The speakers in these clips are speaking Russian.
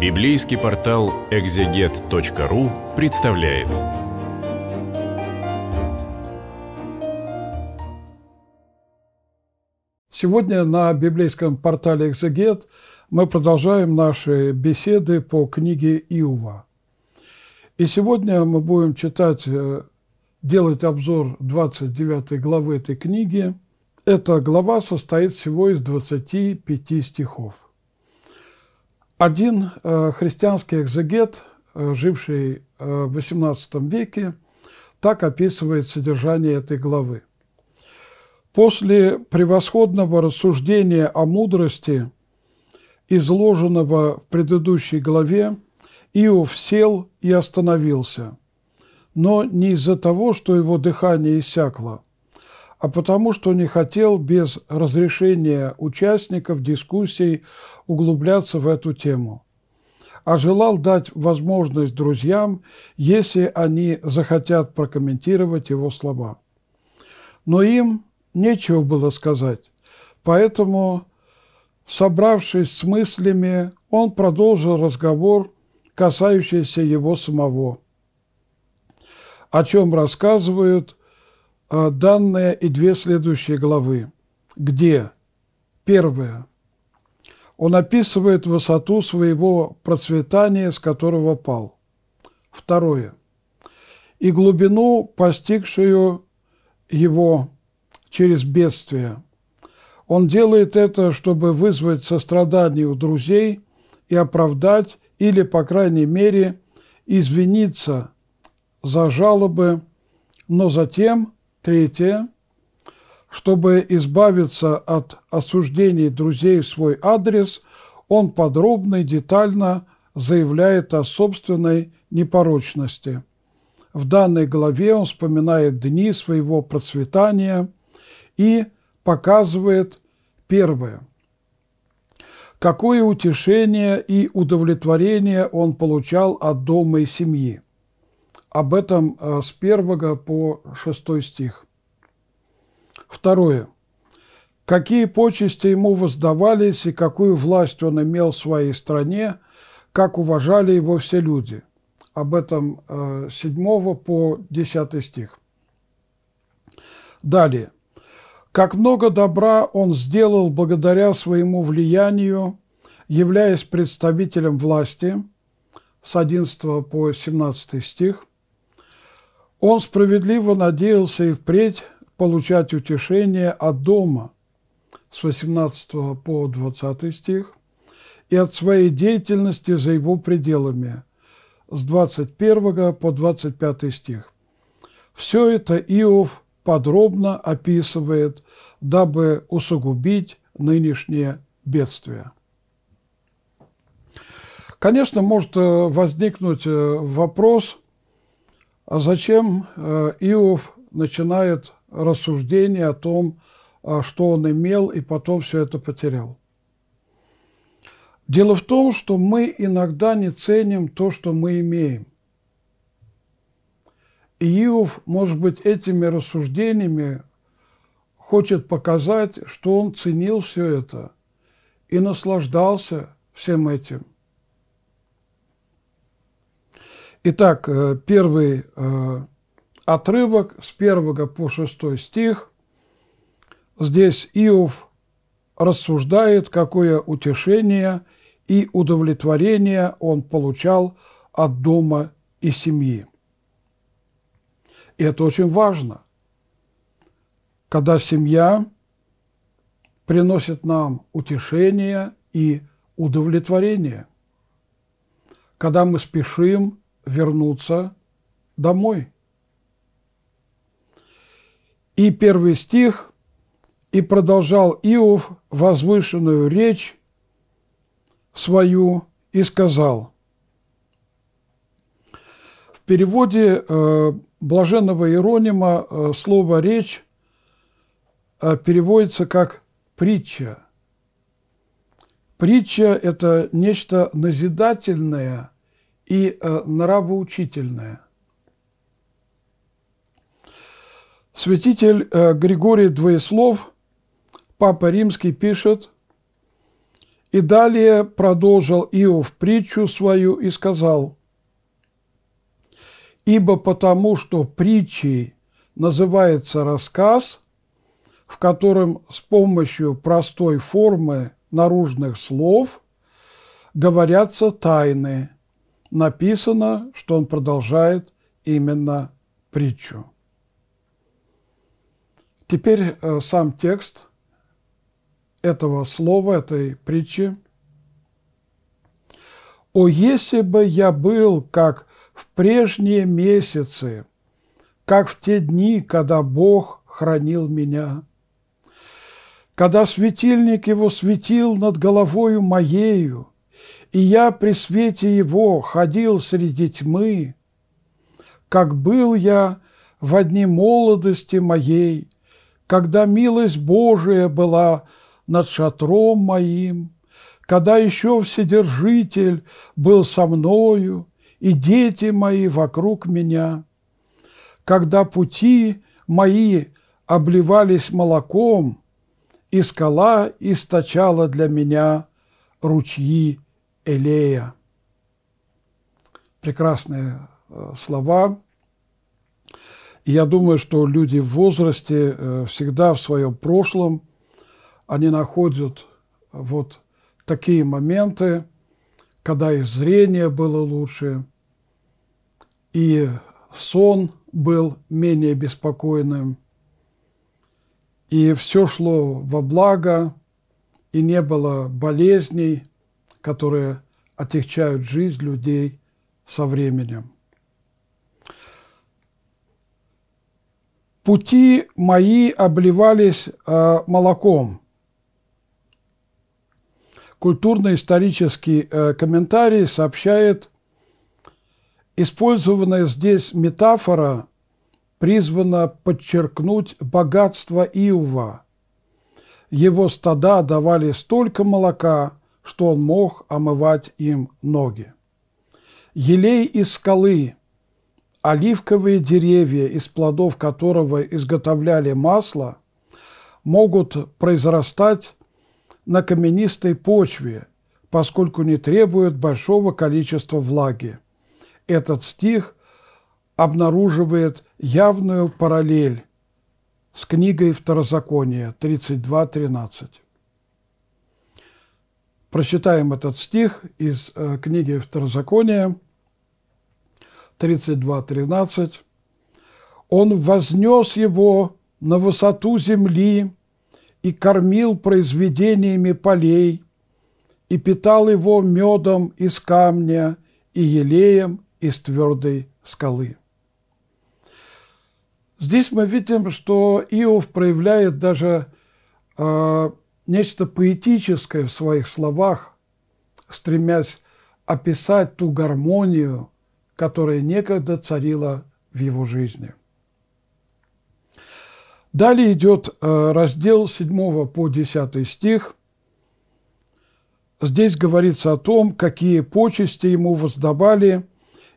Библейский портал exeget.ru представляет. Сегодня на библейском портале «Экзегет» мы продолжаем наши беседы по книге Иова. И сегодня мы будем делать обзор 29 главы этой книги. Эта глава состоит всего из 25 стихов. Один христианский экзегет, живший в XVIII веке, так описывает содержание этой главы. «После превосходного рассуждения о мудрости, изложенного в предыдущей главе, Иов сел и остановился, но не из-за того, что его дыхание иссякло, а потому что не хотел без разрешения участников дискуссий углубляться в эту тему, а желал дать возможность друзьям, если они захотят прокомментировать его слова. Но им нечего было сказать, поэтому, собравшись с мыслями, он продолжил разговор, касающийся его самого, о чем рассказывают данные и две следующие главы, где, первая, он описывает высоту своего процветания, с которого пал, второе, и глубину, постигшую его через бедствие. Он делает это, чтобы вызвать сострадание у друзей и оправдать, или, по крайней мере, извиниться за жалобы, но затем, третье, чтобы избавиться от осуждений друзей в свой адрес, он подробно и детально заявляет о собственной непорочности. В данной главе он вспоминает дни своего процветания и показывает, первое, какое утешение и удовлетворение он получал от дома и семьи. Об этом с 1 по 6 стих. Второе. Какие почести ему воздавались и какую власть он имел в своей стране, как уважали его все люди. Об этом с 7 по 10 стих. Далее. Как много добра он сделал благодаря своему влиянию, являясь представителем власти, с 11 по 17 стих. Он справедливо надеялся и впредь получать утешение от дома, с 18 по 20 стих, и от своей деятельности за его пределами, с 21 по 25 стих. Все это Иов подробно описывает, дабы усугубить нынешнее бедствие. Конечно, может возникнуть вопрос, а зачем Иов начинает рассуждение о том, что он имел, и потом все это потерял. Дело в том, что мы иногда не ценим то, что мы имеем. И Иов, может быть, этими рассуждениями хочет показать, что он ценил все это и наслаждался всем этим. Итак, первый отрывок с 1 по 6 стих. Здесь Иов рассуждает, какое утешение и удовлетворение он получал от дома и семьи. И это очень важно, когда семья приносит нам утешение и удовлетворение, когда мы спешим вернуться домой. И первый стих. «И продолжал Иов возвышенную речь свою и сказал». В переводе блаженного Иеронима слово «речь» переводится как «притча». Притча – это нечто назидательное и нравоучительное. Святитель Григорий Двоеслов, Папа Римский, пишет: И далее продолжил Иов притчу свою и сказал: «Ибо потому, что притчей называется рассказ, в котором с помощью простой формы наружных слов говорятся тайны». Написано, что он продолжает именно притчу. Теперь сам текст этого слова, этой притчи. «О, если бы я был, как в прежние месяцы, как в те дни, когда Бог хранил меня, когда светильник его светил над головою моею, и я при свете его ходил среди тьмы, как был я во дни молодости моей, когда милость Божия была над шатром моим, когда еще Вседержитель был со мною, и дети мои вокруг меня, когда пути мои обливались молоком, и скала источала для меня ручьи Элея». Прекрасные слова. И я думаю, что люди в возрасте всегда в своем прошлом они находят вот такие моменты, когда их зрение было лучше, и сон был менее беспокойным, и все шло во благо, и не было болезней, которые отягчают жизнь людей со временем. «Пути мои обливались молоком». Культурно-исторический комментарий сообщает: использованная здесь метафора призвана подчеркнуть богатство Иова. Его стада давали столько молока, что он мог омывать им ноги. Елей из скалы, оливковые деревья, из плодов которого изготовляли масло, могут произрастать на каменистой почве, поскольку не требует большого количества влаги. Этот стих обнаруживает явную параллель с книгой Второзакония 32:13. Прочитаем этот стих из книги Второзакония 32:13. «Он вознес его на высоту земли и кормил произведениями полей, и питал его медом из камня и елеем из твердой скалы». Здесь мы видим, что Иов проявляет даже нечто поэтическое в своих словах, стремясь описать ту гармонию, которая некогда царила в его жизни. Далее идет раздел 7 по 10 стих. Здесь говорится о том, какие почести ему воздавали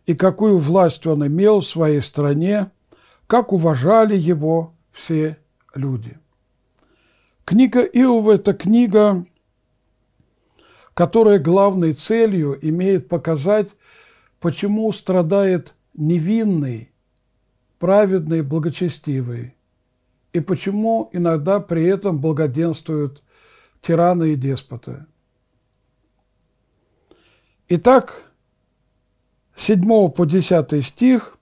и какую власть он имел в своей стране, как уважали его все люди. Книга Иова – это книга, которая главной целью имеет показать, почему страдает невинный, праведный, благочестивый, и почему иногда при этом благоденствуют тираны и деспоты. Итак, с 7 по 10 стих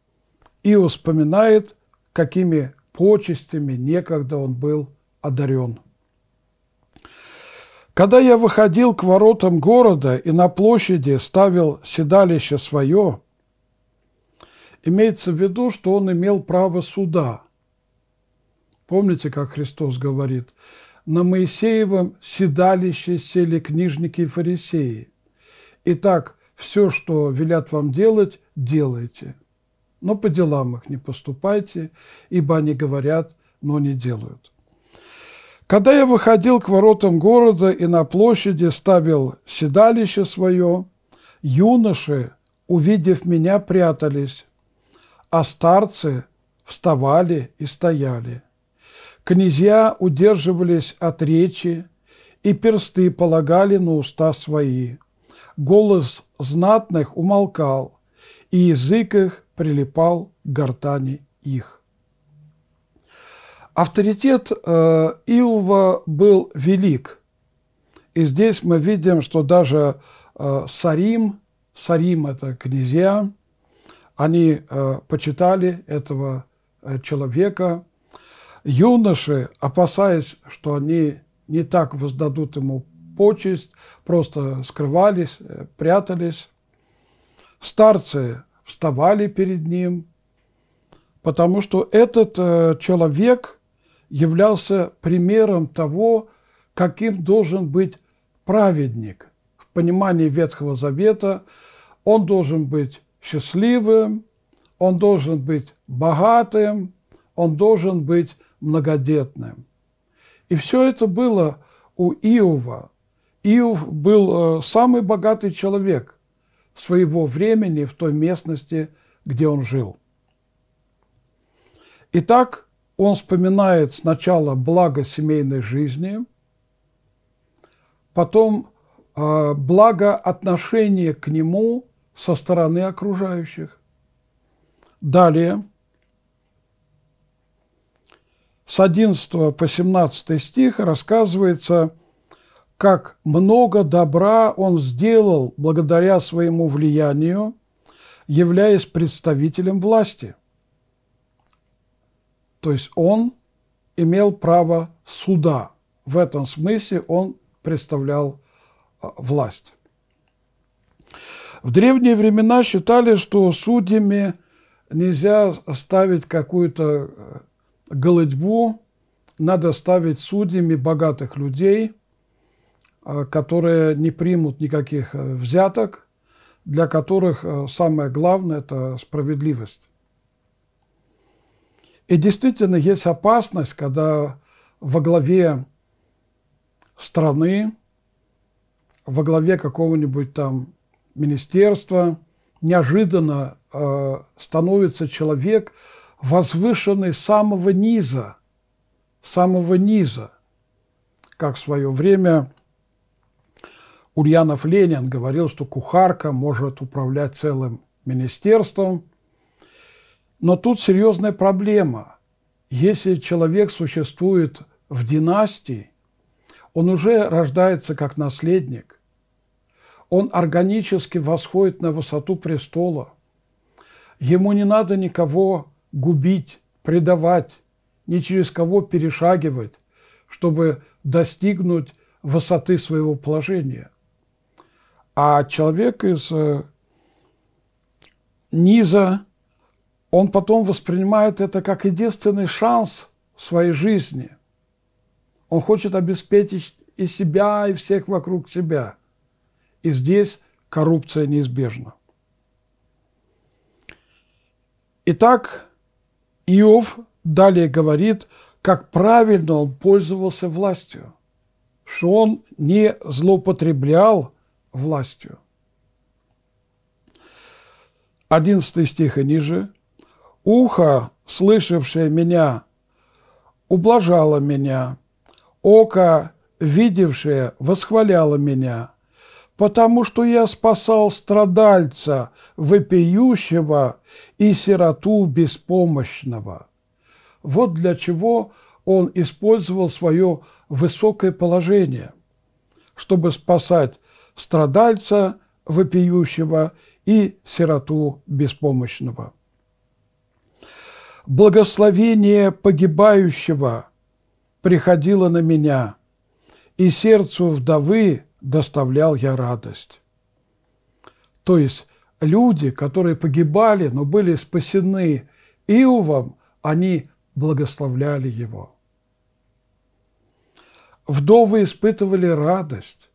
Иов вспоминает, какими почестями некогда он был одарен. «Когда я выходил к воротам города и на площади ставил седалище свое», имеется в виду, что он имел право суда. Помните, как Христос говорит: «На Моисеевом седалище сели книжники и фарисеи. Итак, все, что велят вам делать, делайте, но по делам их не поступайте, ибо они говорят, но не делают». «Когда я выходил к воротам города и на площади ставил седалище свое, юноши, увидев меня, прятались, а старцы вставали и стояли. Князья удерживались от речи, и персты полагали на уста свои. Голос знатных умолкал, и язык их прилипал к гортани их». Авторитет Иова был велик. И здесь мы видим, что даже Сарим – это князья, они почитали этого человека. Юноши, опасаясь, что они не так воздадут ему почесть, просто скрывались, прятались. Старцы вставали перед ним, потому что этот человек являлся примером того, каким должен быть праведник. В понимании Ветхого Завета он должен быть счастливым, он должен быть богатым, он должен быть многодетным. И все это было у Иова. Иов был самый богатый человек своего времени в той местности, где он жил. Итак, он вспоминает сначала благо семейной жизни, потом благо отношения к нему со стороны окружающих. Далее, с 11 по 17 стих рассказывается, как много добра он сделал благодаря своему влиянию, являясь представителем власти. То есть он имел право суда. В этом смысле он представлял власть. В древние времена считали, что судьями нельзя ставить какую-то голодьбу, надо ставить судьями богатых людей, которые не примут никаких взяток, для которых самое главное – это справедливость. И действительно есть опасность, когда во главе страны, во главе какого-нибудь там министерства неожиданно становится человек, возвышенный с самого низа, как в свое время Ульянов Ленин говорил, что кухарка может управлять целым министерством. Но тут серьезная проблема. Если человек существует в династии, он уже рождается как наследник, он органически восходит на высоту престола, ему не надо никого губить, предавать, ни через кого перешагивать, чтобы достигнуть высоты своего положения. А человек из низа, он потом воспринимает это как единственный шанс в своей жизни. Он хочет обеспечить и себя, и всех вокруг себя. И здесь коррупция неизбежна. Итак, Иов далее говорит, как правильно он пользовался властью, что он не злоупотреблял властью. 11 стих и ниже. «Ухо, слышавшее меня, ублажало меня, око, видевшее, восхваляло меня, потому что я спасал страдальца, вопиющего, и сироту беспомощного». Вот для чего он использовал свое высокое положение, чтобы спасать страдальца, вопиющего, и сироту беспомощного. «Благословение погибающего приходило на меня, и сердцу вдовы доставлял я радость». То есть люди, которые погибали, но были спасены Иовом, они благословляли его. Вдовы испытывали радость,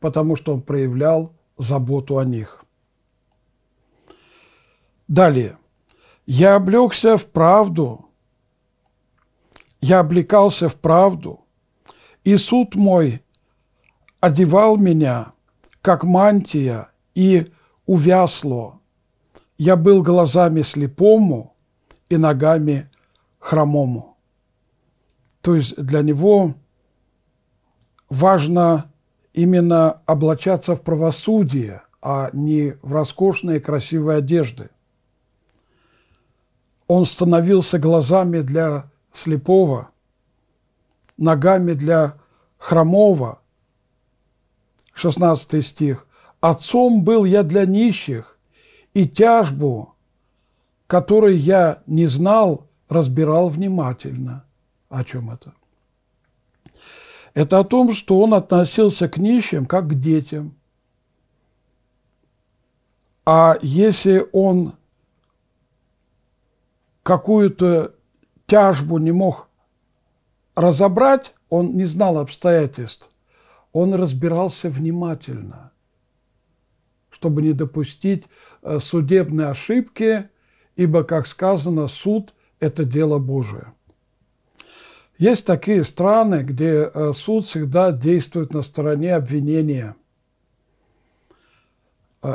потому что он проявлял заботу о них. Далее. «Я облёкся в правду, я облекался в правду, и суд мой одевал меня, как мантия, и увясло. Я был глазами слепому и ногами хромому». То есть для него важно именно облачаться в правосудие, а не в роскошные красивые одежды. Он становился глазами для слепого, ногами для хромого. 16 стих. «Отцом был я для нищих, и тяжбу, которой я не знал, разбирал внимательно». О чем это? Это о том, что он относился к нищим, как к детям. А если он какую-то тяжбу не мог разобрать, он не знал обстоятельств, он разбирался внимательно, чтобы не допустить судебной ошибки, ибо, как сказано, суд – это дело Божие. Есть такие страны, где суд всегда действует на стороне обвинения.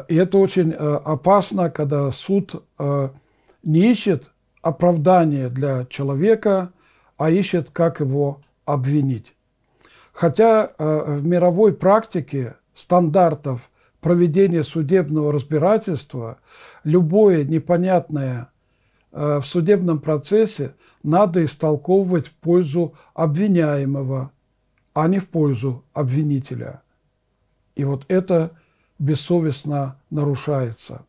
И это очень опасно, когда суд не ищет оправдания для человека, а ищет, как его обвинить. Хотя в мировой практике стандартов проведения судебного разбирательства любое непонятное в судебном процессе надо истолковывать в пользу обвиняемого, а не в пользу обвинителя. И вот это бессовестно нарушается.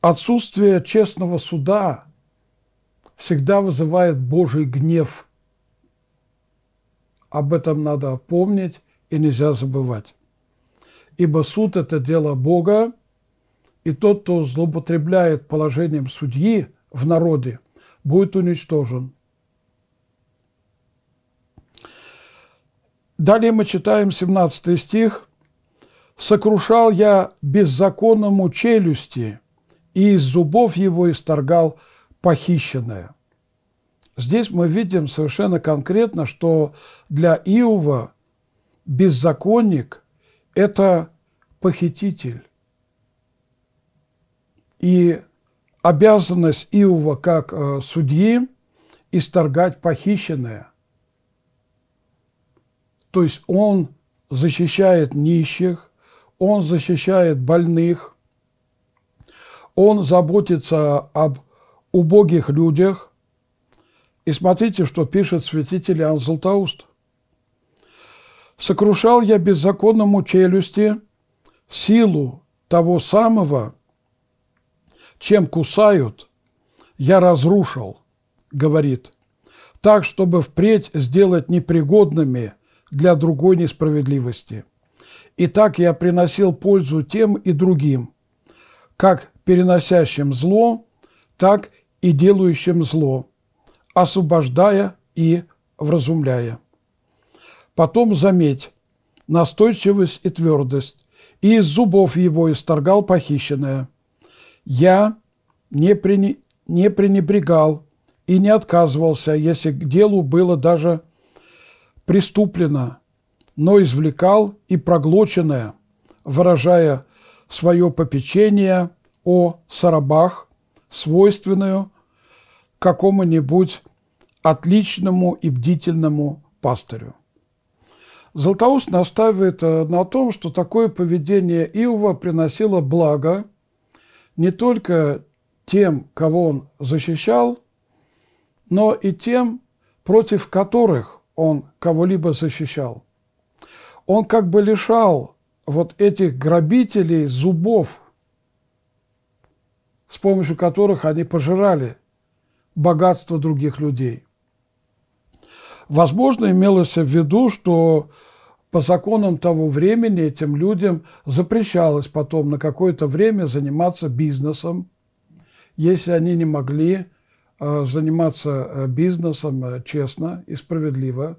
Отсутствие честного суда всегда вызывает Божий гнев. Об этом надо помнить и нельзя забывать. Ибо суд – это дело Бога, и тот, кто злоупотребляет положением судьи в народе, будет уничтожен. Далее мы читаем 17 стих. «Сокрушал я беззаконному челюсти, и из зубов его исторгал похищенное». Здесь мы видим совершенно конкретно, что для Иова беззаконник – это похититель. И обязанность Иова как судьи – исторгать похищенное. То есть он защищает нищих, он защищает больных, он заботится об убогих людях. И смотрите, что пишет святитель Иоанн Златоуст. «Сокрушал я беззаконному челюсти силу того самого, чем кусают, я разрушил, говорит, так, чтобы впредь сделать непригодными для другой несправедливости. И так я приносил пользу тем и другим, как переносящим зло, так и делающим зло, освобождая и вразумляя. Потом, заметь, настойчивость и твердость, и из зубов его исторгал похищенное. Я не пренебрегал и не отказывался, если к делу было даже преступлено, но извлекал и проглоченное, выражая свое попечение о сарабах, свойственную какому-нибудь отличному и бдительному пастырю». Златоуст настаивает на том, что такое поведение Иова приносило благо не только тем, кого он защищал, но и тем, против которых он кого-либо защищал. Он как бы лишал вот этих грабителей зубов, с помощью которых они пожирали богатство других людей. Возможно, имелось в виду, что по законам того времени этим людям запрещалось потом на какое-то время заниматься бизнесом, если они не могли заниматься бизнесом честно и справедливо,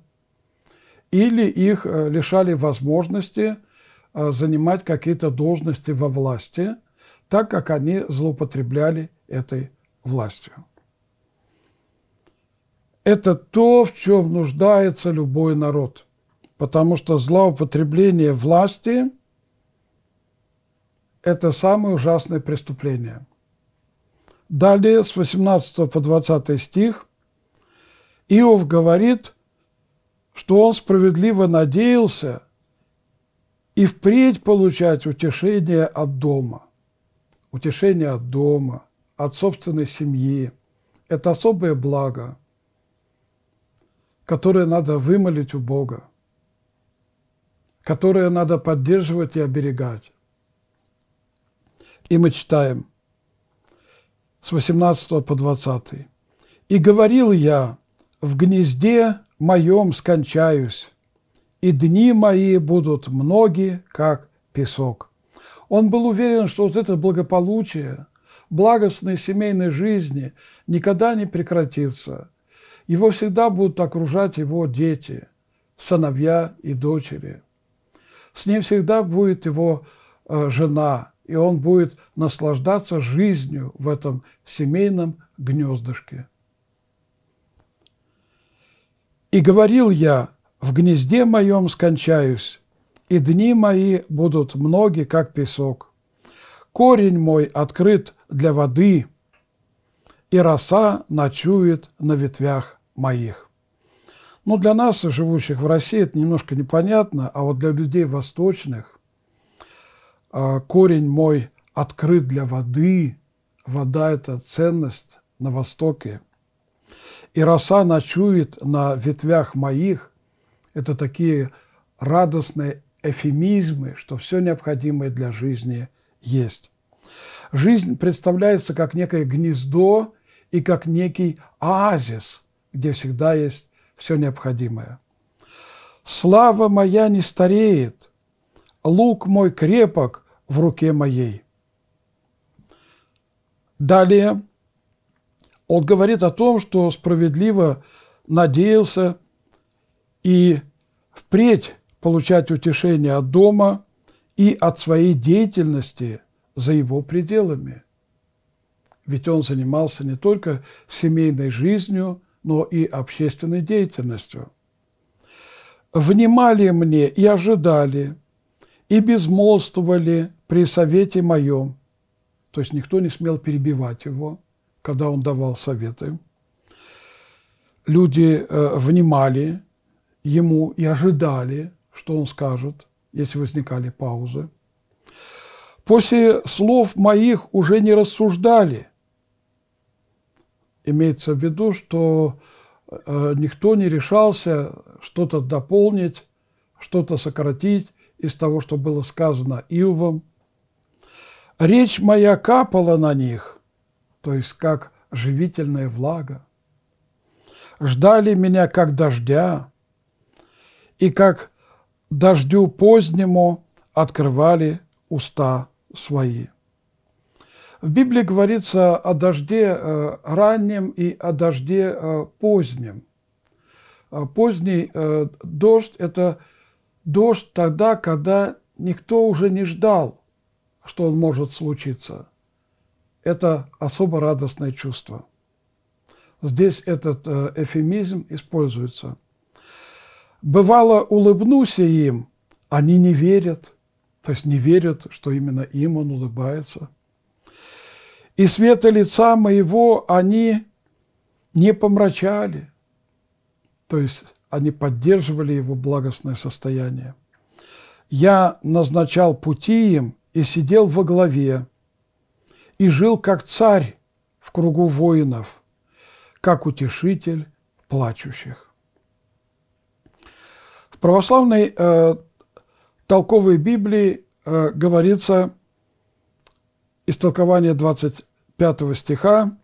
или их лишали возможности занимать какие-то должности во власти, так как они злоупотребляли этой властью. Это то, в чем нуждается любой народ. Потому что злоупотребление власти – это самое ужасное преступление. Далее, с 18 по 20 стих, Иов говорит, что он справедливо надеялся и впредь получать утешение от дома. Утешение от дома, от собственной семьи – это особое благо, которое надо вымолить у Бога, которое надо поддерживать и оберегать. И мы читаем с 18 по 20. «И говорил я, в гнезде моем скончаюсь, и дни мои будут многие, как песок». Он был уверен, что вот это благополучие, благостной семейной жизни никогда не прекратится. Его всегда будут окружать его дети, сыновья и дочери. С ним всегда будет его жена, и он будет наслаждаться жизнью в этом семейном гнездышке. «И говорил я, в гнезде моем скончаюсь, и дни мои будут многи, как песок. Корень мой открыт для воды, и роса ночует на ветвях моих». Ну, для нас, живущих в России, это немножко непонятно, а вот для людей восточных корень мой открыт для воды. Вода – это ценность на Востоке. «И роса ночует на ветвях моих» – это такие радостные эвфемизмы, что все необходимое для жизни есть. Жизнь представляется как некое гнездо и как некий оазис, где всегда есть все необходимое. «Слава моя не стареет, лук мой крепок в руке моей». Далее он говорит о том, что справедливо надеялся и впредь получать утешение от дома и от своей деятельности за его пределами. Ведь он занимался не только семейной жизнью, но и общественной деятельностью. «Внимали мне и ожидали, и безмолвствовали при совете моем». То есть никто не смел перебивать его, когда он давал советы. Люди внимали ему и ожидали, что он скажет, если возникали паузы. «После слов моих уже не рассуждали». Имеется в виду, что никто не решался что-то дополнить, что-то сократить из того, что было сказано Иовом. «Речь моя капала на них», то есть как живительная влага. «Ждали меня, как дождя, и как дождю позднему открывали уста свои». В Библии говорится о дожде раннем и о дожде позднем. Поздний дождь – это дождь тогда, когда никто уже не ждал, что он может случиться. Это особо радостное чувство. Здесь этот эвфемизм используется. «Бывало, улыбнусь я им, они не верят». То есть не верят, что именно им он улыбается. «И света лица моего они не помрачали». То есть они поддерживали его благостное состояние. «Я назначал пути им и сидел во главе, и жил как царь в кругу воинов, как утешитель плачущих». В православной толковой Библии говорится истолкование 25 стиха: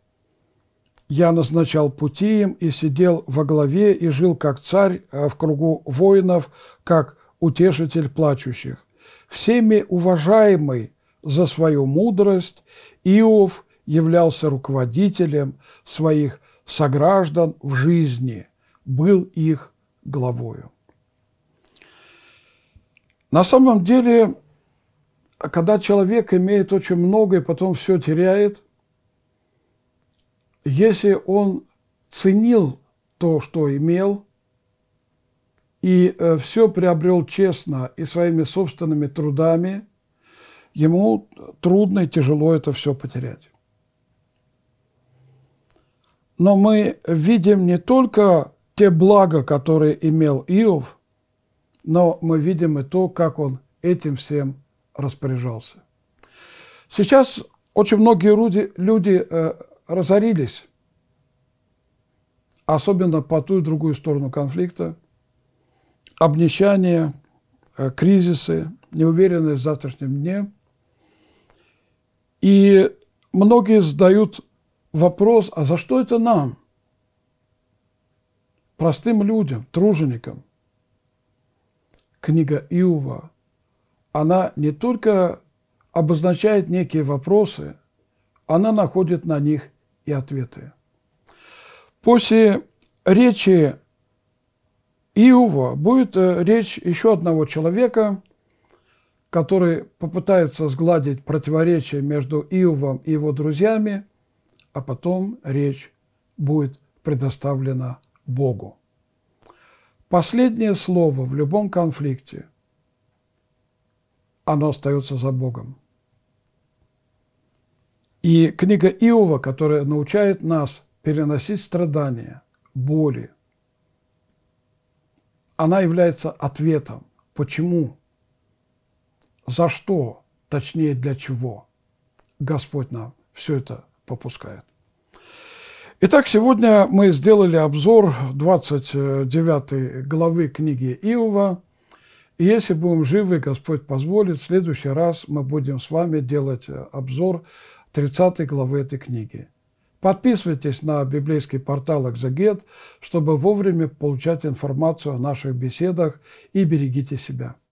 «Я назначал пути им и сидел во главе, и жил как царь в кругу воинов, как утешитель плачущих. Всеми уважаемый за свою мудрость, Иов являлся руководителем своих сограждан в жизни, был их главою». На самом деле, когда человек имеет очень много и потом все теряет, если он ценил то, что имел, и все приобрел честно и своими собственными трудами, ему трудно и тяжело это все потерять. Но мы видим не только те блага, которые имел Иов, но мы видим и то, как он этим всем распоряжался. Сейчас очень многие люди разорились, особенно по ту и другую сторону конфликта, обнищание, кризисы, неуверенность в завтрашнем дне. И многие задают вопрос, а за что это нам, простым людям, труженикам? Книга Иова, она не только обозначает некие вопросы, она находит на них и ответы. После речи Иова будет речь еще одного человека, который попытается сгладить противоречие между Иовом и его друзьями, а потом речь будет предоставлена Богу. Последнее слово в любом конфликте, оно остается за Богом. И книга Иова, которая научает нас переносить страдания, боли, она является ответом. Почему? За что? Точнее, для чего Господь нам все это попускает. Итак, сегодня мы сделали обзор 29 главы книги Иова. И если будем живы, Господь позволит, в следующий раз мы будем с вами делать обзор 30 главы этой книги. Подписывайтесь на библейский портал «Экзегет», чтобы вовремя получать информацию о наших беседах, и берегите себя.